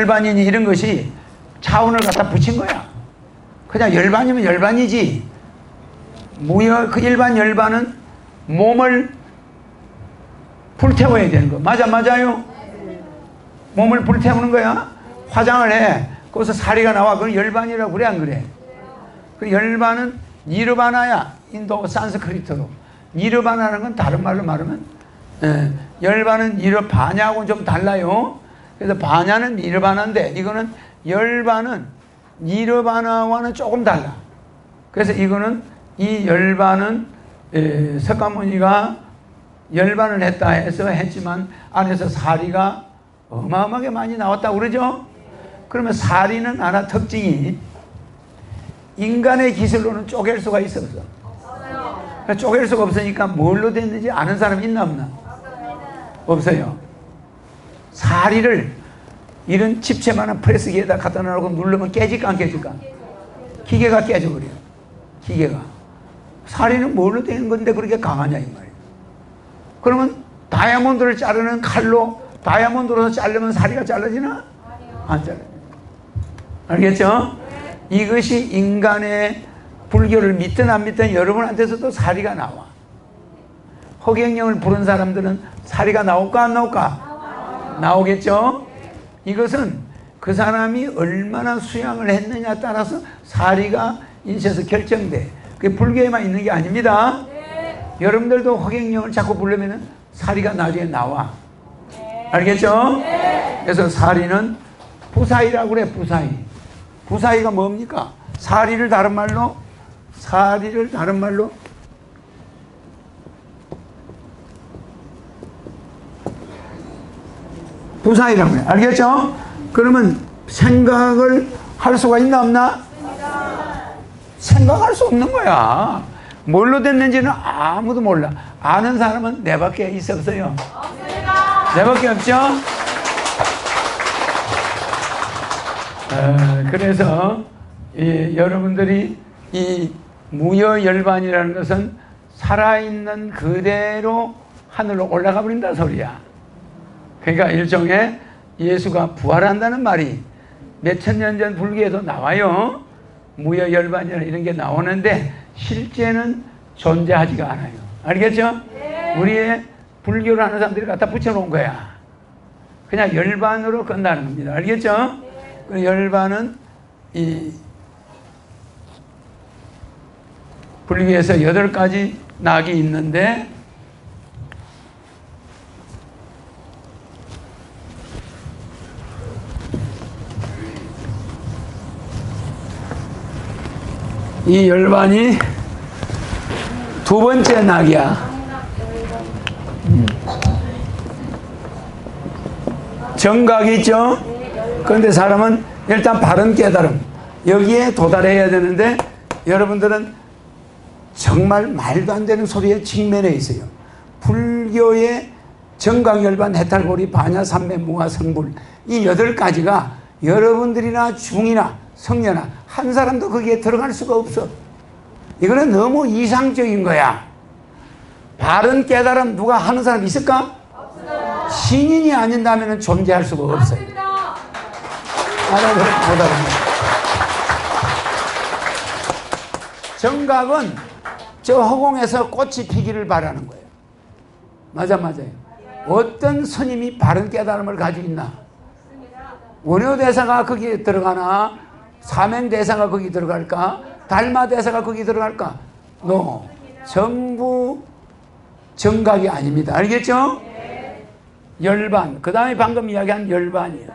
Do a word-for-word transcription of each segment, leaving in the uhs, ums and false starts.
열반이니 이런 것이 차원을 갖다 붙인 거야. 그냥 열반이면 열반이지. 무여, 그 일반 열반은 몸을 불태워야 되는 거. 맞아, 맞아요? 몸을 불태우는 거야. 화장을 해. 거기서 사리가 나와. 그건 열반이라고 그래, 안 그래? 그 열반은 니르바나야. 인도 산스크리트로. 니르바나라는 건 다른 말로 말하면, 예, 열반은 니르바냐하고는 좀 달라요. 그래서 바냐는 니르바나인데 이거는 열반은 니르바나와는 조금 달라. 그래서 이거는 이 열반은 에, 석가모니가 열반을 했다 해서 했지만 안에서 사리가 어마어마하게 많이 나왔다고 그러죠. 그러면 사리는 하나 특징이 인간의 기술로는 쪼갤 수가 있어서 그러니까 쪼갤 수가 없으니까 뭘로 됐는지 아는 사람 있나 없나? 없어요. 사리를 이런 집채만한 프레스기에다 갖다 놓고 누르면 깨질까 안 깨질까? 기계가 깨져버려요. 기계가. 사리는 뭘로 된 건데 그렇게 강하냐 이 말이에요. 그러면 다이아몬드를 자르는 칼로 다이아몬드로 자르면 사리가 잘라지나? 안 잘라요. 알겠죠? 이것이 인간의 불교를 믿든 안 믿든 여러분한테서도 사리가 나와. 허경영을 부른 사람들은 사리가 나올까 안 나올까? 나오겠죠? 이것은 그 사람이 얼마나 수양을 했느냐에 따라서 사리가 인체에서 결정돼. 그게 불교에만 있는 게 아닙니다. 네. 여러분들도 허경영을 자꾸 부르면 사리가 나중에 나와. 네. 알겠죠? 네. 그래서 사리는 부사이라고 그래. 부사이. 부사이가 뭡니까? 사리를 다른 말로 사리를 다른 말로 부사이라고 해요. 알겠죠? 그러면 생각을 할 수가 있나 없나? 생각할 수 없는 거야. 뭘로 됐는지는 아무도 몰라. 아는 사람은 내밖에 있어 없어요? 없습니다. 내밖에 없죠? 어, 그래서 이, 여러분들이 이 무여열반이라는 것은 살아있는 그대로 하늘로 올라가 버린다 소리야. 그러니까 일종의 예수가 부활한다는 말이 몇천 년 전 불교에도 나와요. 무여열반이나 이런 게 나오는데 실제는 존재하지가 않아요. 알겠죠? 네. 우리의 불교를 하는 사람들이 갖다 붙여놓은 거야. 그냥 열반으로 끝나는 겁니다. 알겠죠? 네. 그 열반은 이 불교에서 여덟 가지 낙이 있는데 이 열반이 두 번째 낙이야. 정각이 있죠? 그런데 사람은 일단 바른 깨달음. 여기에 도달해야 되는데 여러분들은 정말 말도 안 되는 소리에 직면해 있어요. 불교의 정각, 열반, 해탈고리, 반야, 삼매, 무아, 성불 이 여덟 가지가 여러분들이나 중이나 성녀나 한 사람도 거기에 들어갈 수가 없어. 이거는 너무 이상적인 거야. 바른 깨달음 누가 하는 사람 있을까? 없어요. 신인이 아닌다면 존재할 수가 없어요. 정각은 저 허공에서 꽃이 피기를 바라는 거예요. 맞아, 맞아요. 어떤 스님이 바른 깨달음을 가지고 있나? 원효대사가 거기에 들어가나? 사맹대사가 거기 들어갈까? 달마대사가 거기 들어갈까? no. 전부 정각이 아닙니다. 알겠죠? 네. 열반. 그 다음에 방금 이야기한 열반이에요.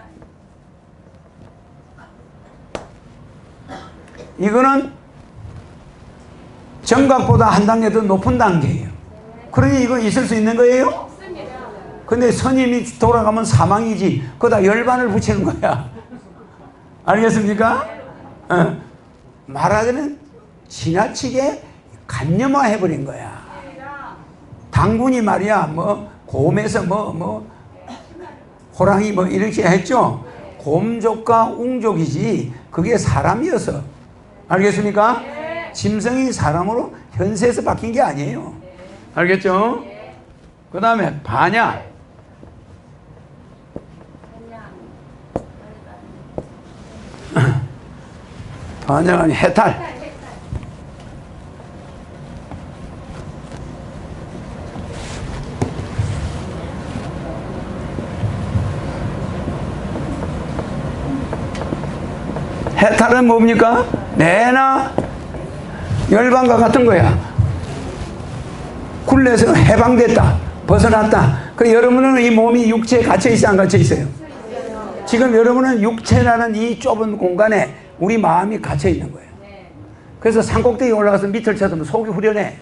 이거는 정각보다 한 단계 더 높은 단계예요. 그러니 이거 있을 수 있는 거예요? 근데 스님이 돌아가면 사망이지. 거기다 열반을 붙이는 거야. 알겠습니까? 어. 말하자면 지나치게 간념화 해버린 거야. 당군이 말이야 뭐 곰에서 뭐뭐 뭐 호랑이 뭐 이렇게 했죠. 곰족과 웅족이지 그게 사람이어서. 알겠습니까? 짐승이 사람으로 현세에서 바뀐 게 아니에요. 알겠죠? 그 다음에 반야. 반영 아니 해탈. 해탈은 뭡니까? 내나 열반과 같은 거야. 굴레에서 해방됐다, 벗어났다. 그 여러분은 이 몸이 육체에 갇혀있어요, 안 갇혀있어요? 지금 여러분은 육체라는 이 좁은 공간에 우리 마음이 갇혀있는 거예요. 그래서 산꼭대기 올라가서 밑을 쳐다보면 속이 후련해.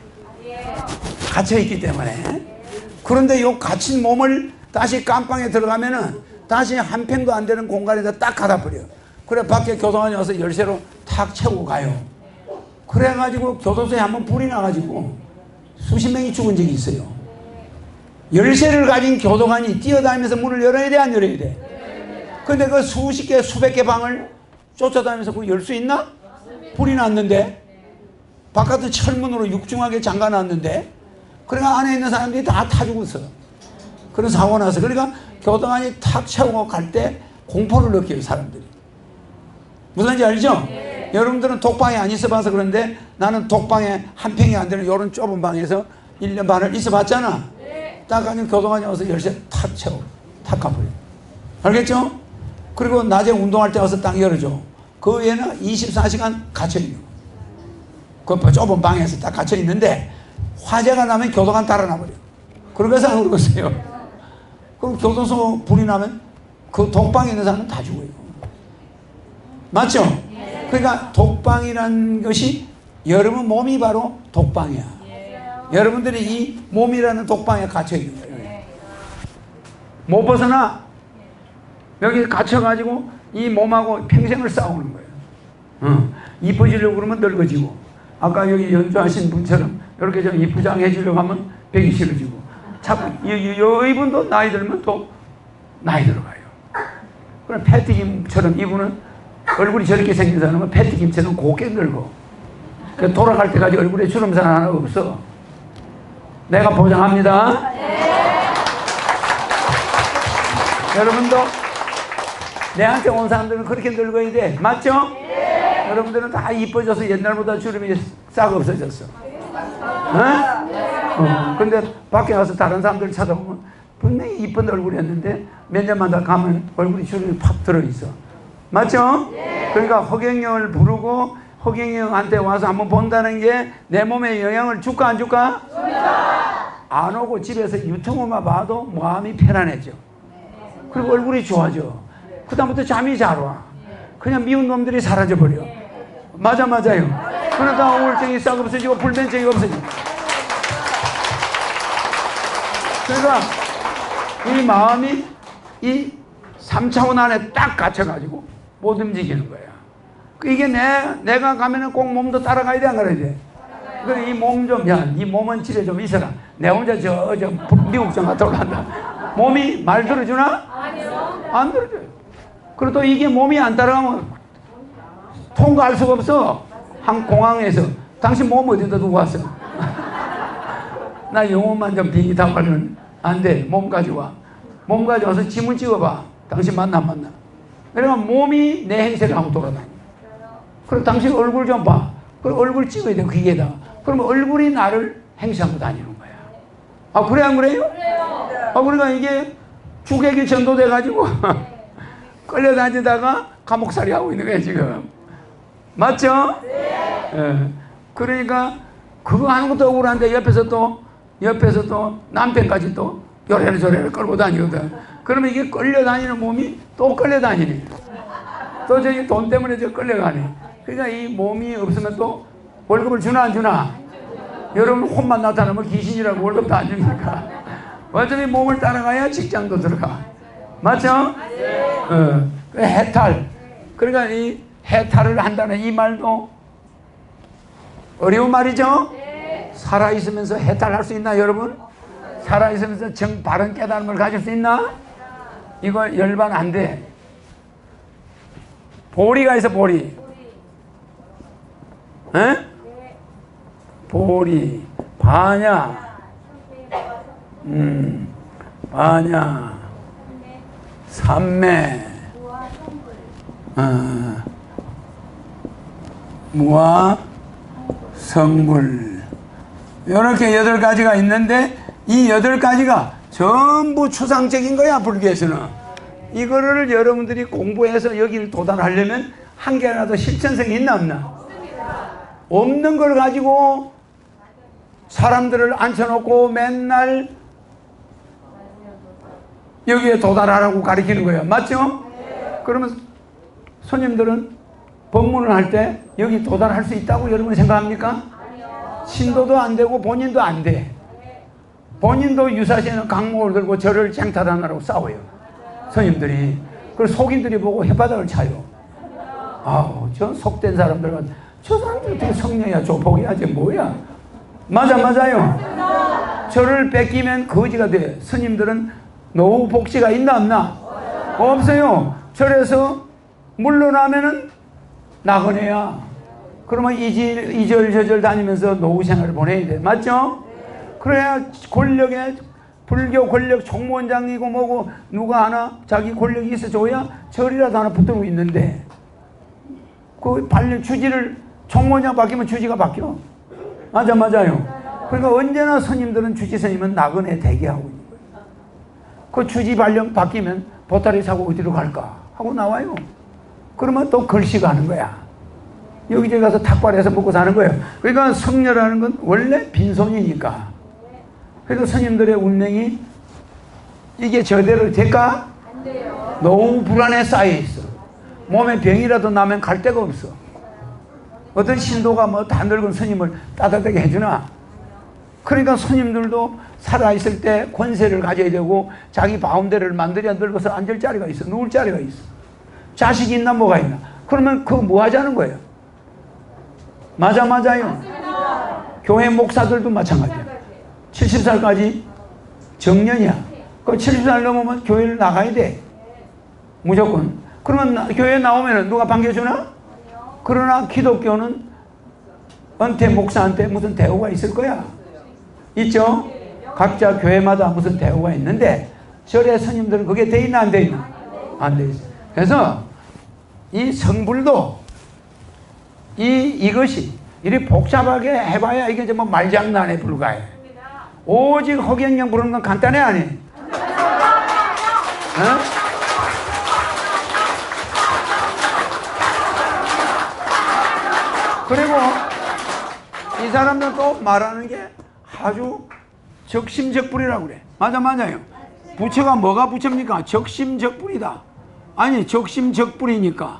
갇혀있기 때문에. 그런데 이 갇힌 몸을 다시 깜빵에 들어가면은 다시 한 편도 안 되는 공간에다 딱 가다버려. 그래 밖에 교도관이 와서 열쇠로 탁 채우고 가요. 그래가지고 교도소에 한번 불이 나가지고 수십 명이 죽은 적이 있어요. 열쇠를 가진 교도관이 뛰어다니면서 문을 열어야 돼, 안 열어야 돼? 근데 그 수십 개, 수백 개 방을 쫓아다니면서 그걸 열 수 있나? 불이 났는데 바깥은 철문으로 육중하게 잠가놨는데 그러니까 안에 있는 사람들이 다 타 죽었어. 그런 사고 나서. 그러니까 교도관이 탁 채우고 갈 때 공포를 느껴요, 사람들이. 무슨 말인지 알죠? 네. 여러분들은 독방에 안 있어봐서 그런데 나는 독방에 한 평이 안 되는 이런 좁은 방에서 일 년 반을 있어봤잖아. 네. 딱 아니면 교도관에 와서 열쇠 탁 채워. 탁 가버려. 알겠죠? 그리고 낮에 운동할 때 와서 딱 열어줘. 그 외에는 이십사 시간 갇혀있는 거. 그 좁은 방에서 딱 갇혀있는데 화재가 나면 교도관 달아나버려. 그러면서 안 그러세요. 그럼 교도소 불이 나면 그 독방에 있는 사람은 다 죽어요. 맞죠? 예. 그러니까 독방이라는 것이 여러분 몸이 바로 독방이야. 예. 여러분들이 이 몸이라는 독방에 갇혀있는 거예요. 예. 못 벗어나. 예. 여기 갇혀가지고 이 몸하고 평생을 싸우는 거예요. 응. 이뻐지려고 그러면 늙어지고, 아까 여기 연주하신 분처럼 이렇게 좀 이쁘장해 주려고 하면 배기 싫어지고, 자꾸 이분도 나이 들면 또 나이 들어가요. 그럼 패티김처럼 이분은 얼굴이 저렇게 생긴 사람은 패티김처럼 곱게 늙어. 그러니까 돌아갈 때까지 얼굴에 주름살 하나 없어. 내가 보장합니다. 네. 여러분도 내한테 온 사람들은 그렇게 늙어야 돼. 맞죠? 네. 여러분들은 다 이뻐져서 옛날보다 주름이 싹 없어졌어. 어? 어. 근데 밖에 가서 다른 사람들 찾아보면 분명히 이쁜 얼굴이었는데 몇 년마다 가면 얼굴이 주름이 팍 들어있어. 맞죠? 예. 그러니까 허경영을 부르고 허경영한테 와서 한번 본다는 게 내 몸에 영향을 줄까 안 줄까? 줍니다. 안 오고 집에서 유튜브만 봐도 마음이 편안해져. 그리고 얼굴이 좋아져. 그 다음부터 잠이 잘 와. 그냥 미운 놈들이 사라져버려. 맞아, 맞아요. 그러다 우울증이 싹 없어지고 불면증이 없어지고. 그러니까 이 마음이 이 삼 차원 안에 딱 갇혀가지고 못 움직이는 거야. 이게 내, 내가 가면은 꼭 몸도 따라가야 돼, 안 그래야 돼? 그래, 이 몸 좀, 야, 이 몸은 집에 좀 있어라. 내 혼자 저, 저, 미국 좀 갔다 올란다. 몸이 말 들어주나? 아니요. 안 들어줘요. 그리고 또 이게 몸이 안 따라가면 통과할 수가 없어. 한 공항에서. 당신 몸 어디다 두고 왔어? 나 영혼만 좀 비행기 타고 가면 안 돼. 몸 가져와. 몸 가져와서 지문 찍어봐. 당신 만나, 안 만나? 그러면 몸이 내 행세를 하고 돌아다녀. 그럼 당신 얼굴 좀 봐. 그럼 얼굴 찍어야 돼, 귀에다가. 그러면 얼굴이 나를 행세하고 다니는 거야. 아, 그래, 안 그래요? 그래요. 아, 그러니까 이게 주객이 전도돼가지고 끌려다니다가 감옥살이 하고 있는 거야, 지금. 맞죠? 네. 예. 그러니까 그거 하는 것도 억울한데 옆에서 또, 옆에서 또 남편까지 또 요래를 저래를 끌고 다니거든. 그러면 이게 끌려다니는 몸이 또 끌려다니네. 또 저기 돈 때문에 저 끌려가네. 그러니까 이 몸이 없으면 또 월급을 주나 안 주나? 여러분 혼만 나타나면 귀신이라고 월급도 안 줍니까? 완전히 몸을 따라가야 직장도 들어가. 맞죠? 어, 해탈. 그러니까 이 해탈을 한다는 이 말도 어려운 말이죠? 살아있으면서 해탈할 수 있나, 여러분? 살아있으면서 정, 바른 깨달음을 가질 수 있나? 이거 열반 안 돼. 보리가 있어, 보리. 보리. 에? 보리, 반야, 음, 반야, 삼매, 어, 무와 성불, 이렇게 여덟 가지가 있는데 이 여덟 가지가 전부 추상적인 거야. 불교에서는 이거를 여러분들이 공부해서 여기를 도달하려면 한 개라도 실천성이 있나 없나? 없는 걸 가지고 사람들을 앉혀놓고 맨날 여기에 도달하라고 가르치는 거예요. 맞죠? 그러면 손님들은 법문을 할 때 여기 도달할 수 있다고 여러분 생각합니까? 신도도 안 되고 본인도 안 돼. 본인도 유사시에는 강목을 들고 저를 쟁탈하느라고 싸워요. 손님들이. 그리고 속인들이 보고 혓바닥을 차요. 아우, 저 속된 사람들은 저 사람들 어떻게 성령이야, 조폭이야, 쟤 뭐야. 맞아, 맞아요. 저를 뺏기면 거지가 돼. 스님들은 노후 복지가 있나 없나? 없어요. 절에서 물러나면은 나그네야. 그러면 이절저절 다니면서 노후 생활을 보내야 돼. 맞죠? 그래야 권력에, 불교 권력 총무원장이고 뭐고 누가 하나 자기 권력이 있어줘야 절이라도 하나 붙들고 있는데, 그 발령 주지를 총무원장 바뀌면 주지가 바뀌어. 맞아, 맞아요. 그러니까 언제나 스님들은 주지 스님은 나그네 대기하고 있는 거예요. 그 주지 발령 바뀌면 보따리 사고 어디로 갈까 하고 나와요. 그러면 또 글씨가 하는 거야. 여기저기 가서 탁발해서 먹고 사는 거예요. 그러니까 성녀라는 건 원래 빈손이니까. 그래서 스님들의 운명이 이게 저대로 될까? 안 돼요. 너무 불안에 쌓여있어. 몸에 병이라도 나면 갈 데가 없어. 어떤 신도가 뭐 다 늙은 스님을 따뜻하게 해주나? 그러니까 스님들도 살아있을 때 권세를 가져야 되고 자기 바운데를 만들어야 늙어서 앉을 자리가 있어. 누울 자리가 있어. 자식이 있나 뭐가 있나. 그러면 그거 뭐 하자는 거예요? 맞아, 맞아요. 맞습니다. 교회 목사들도 마찬가지야. 칠십 살까지 정년이야. 그 칠십 살 넘으면 교회를 나가야 돼. 무조건. 그러면 교회에 나오면 누가 반겨주나? 그러나 기독교는 은퇴 목사한테 무슨 대우가 있을 거야. 있죠? 각자 교회마다 무슨 대우가 있는데 절의 스님들은 그게 돼 있나 안 돼 있나? 안 돼 있어. 그래서 이 성불도 이 이것이 이리 복잡하게 해봐야 이게 뭐 말장난에 불과해. 오직 허경영 부르는 건 간단해 아니? 어? 그리고 이 사람들 또 말하는 게 아주 적심적불이라고 그래. 맞아, 맞아요. 부처가 뭐가 부처입니까? 적심적불이다. 아니, 적심적불이니까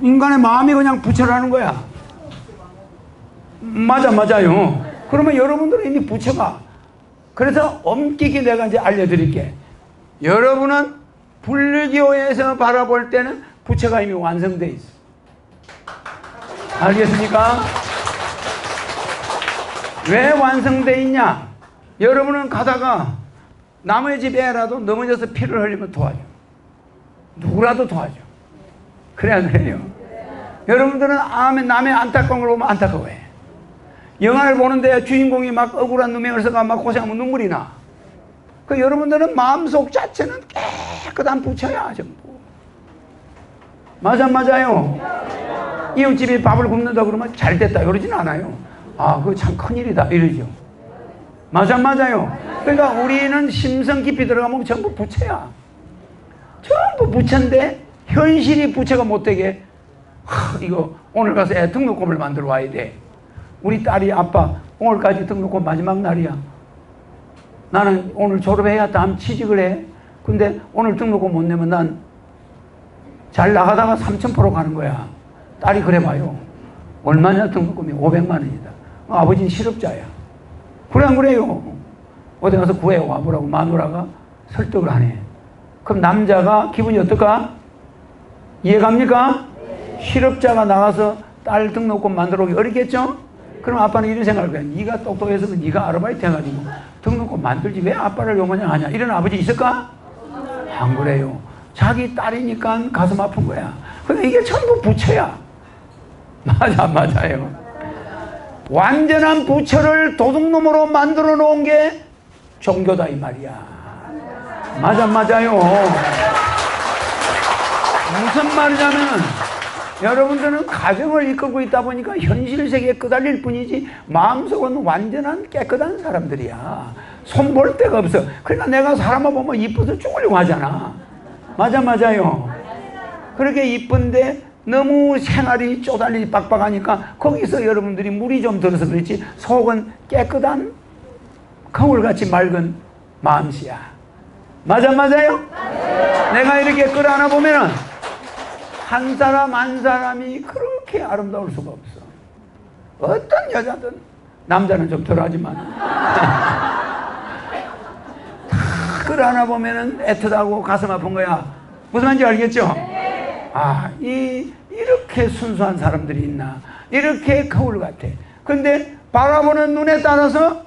인간의 마음이 그냥 부처라는 거야. 맞아, 맞아요. 그러면 여러분들은 이미 부처가, 그래서 엄격히 내가 이제 알려드릴게. 여러분은 불교에서 바라볼 때는 부처가 이미 완성되어 있어. 알겠습니까? 왜 완성되어 있냐? 여러분은 가다가 남의 집에라도 넘어져서 피를 흘리면 도와줘. 누구라도 도와줘. 그래야 그래요. 여러분들은 남의 안타까운 걸 보면 안타까워해. 영화를 보는데 주인공이 막 억울한 누명을 써가 막 고생하면 눈물이 나. 그 여러분들은 마음속 자체는 깨끗한 부처야, 전부. 맞아, 맞아요. 이웃집이 밥을 굶는다 그러면 잘 됐다 이러진 않아요. 아, 그거 참 큰일이다 이러죠. 맞아, 맞아요. 그러니까 우리는 심성 깊이 들어가면 전부 부처야. 전부 부처인데 현실이 부처가 못되게, 하, 이거 오늘 가서 애 등록금을 만들어 와야 돼. 우리 딸이 아빠 오늘까지 등록금 마지막 날이야. 나는 오늘 졸업해야 다음 취직을 해. 근데 오늘 등록금 못 내면 난 잘 나가다가 삼천 퍼로 가는 거야. 딸이 그래봐요. 얼마냐 등록금이? 오백만 원이다. 어, 아버지는 실업자야. 그래 안 그래요? 어디 가서 구해와 보라고 마누라가 설득을 하네. 그럼 남자가 기분이 어떨까? 이해갑니까? 실업자가 나가서 딸 등록금 만들어 오기 어렵겠죠? 그럼 아빠는 이런 생각을 해요. 네가 똑똑해서 네가 아르바이트 해가지고 등록금 만들지 왜 아빠를 요만냥 하냐. 이런 아버지 있을까? 안 그래요. 자기 딸이니까 가슴 아픈 거야. 그러니까 이게 전부 부처야. 맞아, 맞아요. 완전한 부처를 도둑놈으로 만들어 놓은 게 종교다 이 말이야. 맞아, 맞아요. 무슨 말이냐면 여러분들은 가정을 이끌고 있다 보니까 현실 세계에 끄달릴 뿐이지 마음속은 완전한 깨끗한 사람들이야. 손볼 데가 없어. 그러니까 내가 사람을 보면 이뻐서 죽으려고 하잖아. 맞아 맞아요. 그렇게 이쁜데 너무 생활이 쪼달리 빡빡하니까 거기서 여러분들이 물이 좀 들어서 그렇지 속은 깨끗한 거울같이 맑은 마음씨야. 맞아 맞아요? 맞아요. 내가 이렇게 끌어안아 보면은 한 사람 한 사람이 그렇게 아름다울 수가 없어. 어떤 여자든, 남자는 좀 덜하지만 다 끌어안아 보면은 애틋하고 가슴 아픈 거야. 무슨 말인지 알겠죠? 아, 이, 이렇게 순수한 사람들이 있나. 이렇게 거울 같아. 근데 바라보는 눈에 따라서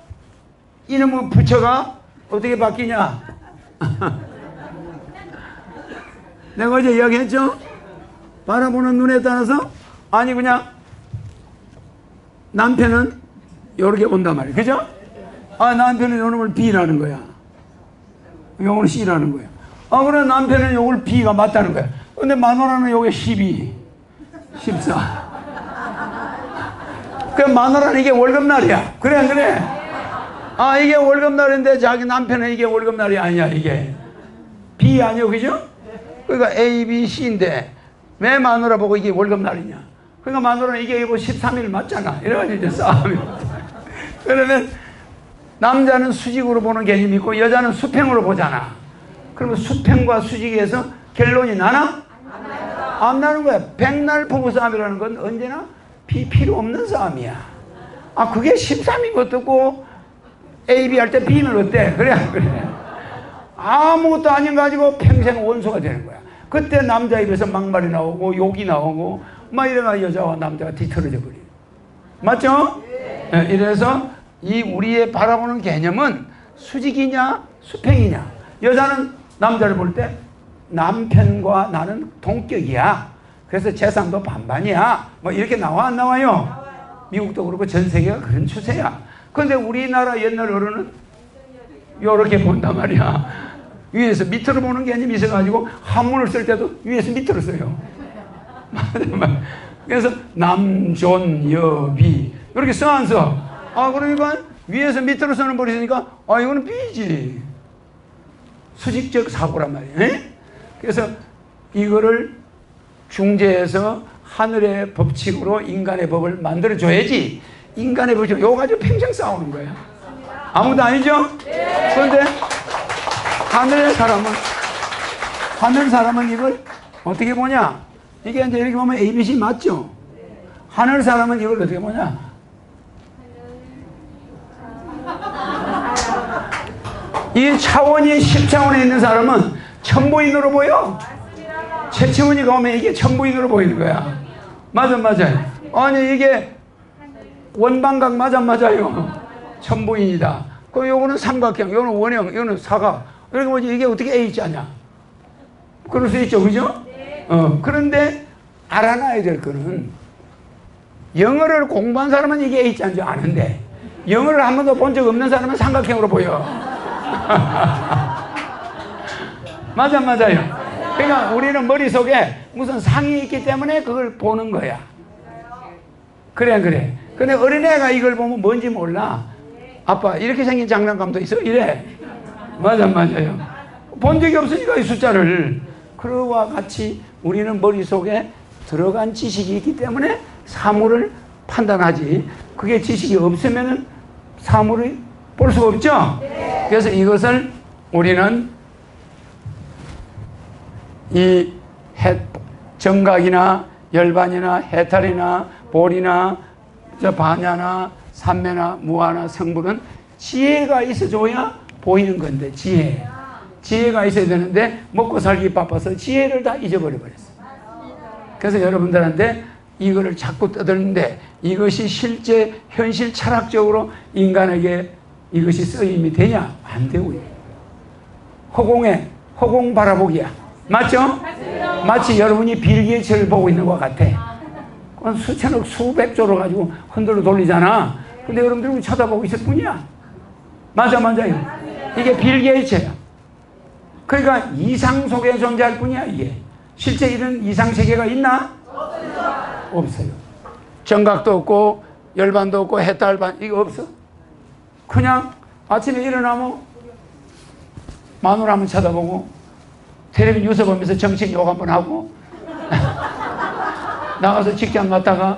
이놈의 부처가 어떻게 바뀌냐. 내가 어제 이야기했죠? 바라보는 눈에 따라서, 아니 그냥 남편은 요렇게 온단 말이야. 그죠? 아, 남편은 요놈을 B라는 거야. 요걸 C라는 거야. 아, 그럼 남편은 요걸 B가 맞다는 거야. 근데 마누라는 요게 십이, 십사. 그 마누라는 이게 월급날이야. 그래, 안 그래? 아, 이게 월급날인데 자기 남편은 이게 월급날이 아니야, 이게. B 아니요, 그죠? 그러니까 A, B, C인데 왜 마누라 보고 이게 월급날이냐. 그러니까 마누라는 이게 이거 십삼 일 맞잖아. 이래가지고 이제 싸움이. 그러면 남자는 수직으로 보는 개념이 있고 여자는 수평으로 보잖아. 그러면 수평과 수직에서 결론이 나나? 안 나는 거야. 백날 부부싸움이라는 건 언제나 비, 필요 없는 싸움이야. 아, 그게 십삼인 것도 없고 A, B 할 때 B는 어때? 그래, 그래. 아무것도 아닌 거 가지고 평생 원수가 되는 거야. 그때 남자 입에서 막말이 나오고 욕이 나오고 막 이래가 여자와 남자가 뒤틀어져 버려. 맞죠? 네, 이래서 이 우리의 바라보는 개념은 수직이냐 수평이냐. 여자는 남자를 볼 때 남편과 나는 동격이야. 그래서 재산도 반반이야. 뭐 이렇게 나와 안 나와요? 나와요. 미국도 그렇고 전 세계가 그런 추세야. 그런데 우리나라 옛날 어른은 요렇게 본단 말이야. 위에서 밑으로 보는 개념이 있어가지고 한문을 쓸 때도 위에서 밑으로 써요. 그래서 남존여비 이렇게 써 안 써? 아, 그러니까 위에서 밑으로 쓰는 버릇이 있으니까 아, 이거는 B지. 수직적 사고란 말이에요. 그래서 이거를 중재해서 하늘의 법칙으로 인간의 법을 만들어줘야지. 인간의 법칙, 요거 가지고 평생 싸우는 거예요. 아무도 아니죠? 그런데 하늘의 사람은, 하늘 사람은 이걸 어떻게 보냐? 이게 이제 이렇게 보면 에이 비 씨 맞죠? 하늘 사람은 이걸 어떻게 보냐? 이 차원이 십 차원에 있는 사람은 천부인으로 보여. 최치원이가 오면 이게 천부인으로 보이는 거야. 맞아 맞아요. 아니 이게 원방각 맞아 맞아요. 천부인이다. 그 요거는 삼각형, 요거는 원형, 요거는 사각. 이렇게 뭐지, 이게 어떻게 A자냐? 그럴 수 있죠, 그죠? 어, 그런데 알아놔야 될 거는 영어를 공부한 사람은 이게 A자인 줄 아는데 영어를 한 번도 본 적 없는 사람은 삼각형으로 보여. 맞아 맞아요. 그러니까 우리는 머릿속에 무슨 상이 있기 때문에 그걸 보는 거야. 그래 그래. 근데 어린애가 이걸 보면 뭔지 몰라. 아빠 이렇게 생긴 장난감도 있어? 이래. 맞아 맞아요. 본 적이 없으니까 이 숫자를. 그와 같이 우리는 머릿속에 들어간 지식이 있기 때문에 사물을 판단하지. 그게 지식이 없으면은 사물을 볼 수가 없죠. 그래서 이것을 우리는 이 해, 정각이나 열반이나 해탈이나 볼이나 저 반야나 삼매나 무아나 성불은 지혜가 있어줘야 보이는 건데, 지혜 지혜가 있어야 되는데 먹고 살기 바빠서 지혜를 다 잊어버려 버렸어. 그래서 여러분들한테 이거를 자꾸 떠드는데 이것이 실제 현실 철학적으로 인간에게 이것이 쓰임이 되냐? 안 되고요. 허공에 허공 바라보기야. 맞죠? 마치 여러분이 빌게이츠를 보고 있는 것 같아. 그건 수천억 수백조를 가지고 흔들어 돌리잖아. 근데 여러분들은 쳐다보고 있을 뿐이야. 맞아 맞아요. 이게 빌게이츠야. 그러니까 이상 속에 존재할 뿐이야. 이게 실제 이런 이상 세계가 있나? 없어요. 정각도 없고 열반도 없고 해탈반 이거 없어. 그냥 아침에 일어나면 마누라 한번 쳐다보고 텔레비전 뉴스 보면서 정신 욕 한번 하고 나가서 직장 갔다가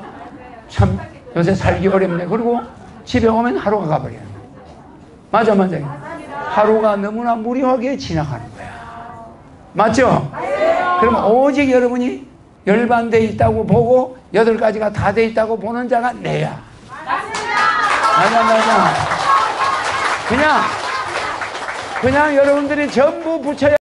참 요새 살기 어렵네. 그리고 집에 오면 하루가 가버려요. 맞아 맞아. 하루가 너무나 무료하게 지나가는 거야. 맞죠? 그럼 오직 여러분이 열반돼 있다고 보고 여덟 가지가 다 돼 있다고 보는 자가 내야. 맞아 맞아. 그냥 그냥 여러분들이 전부 붙여야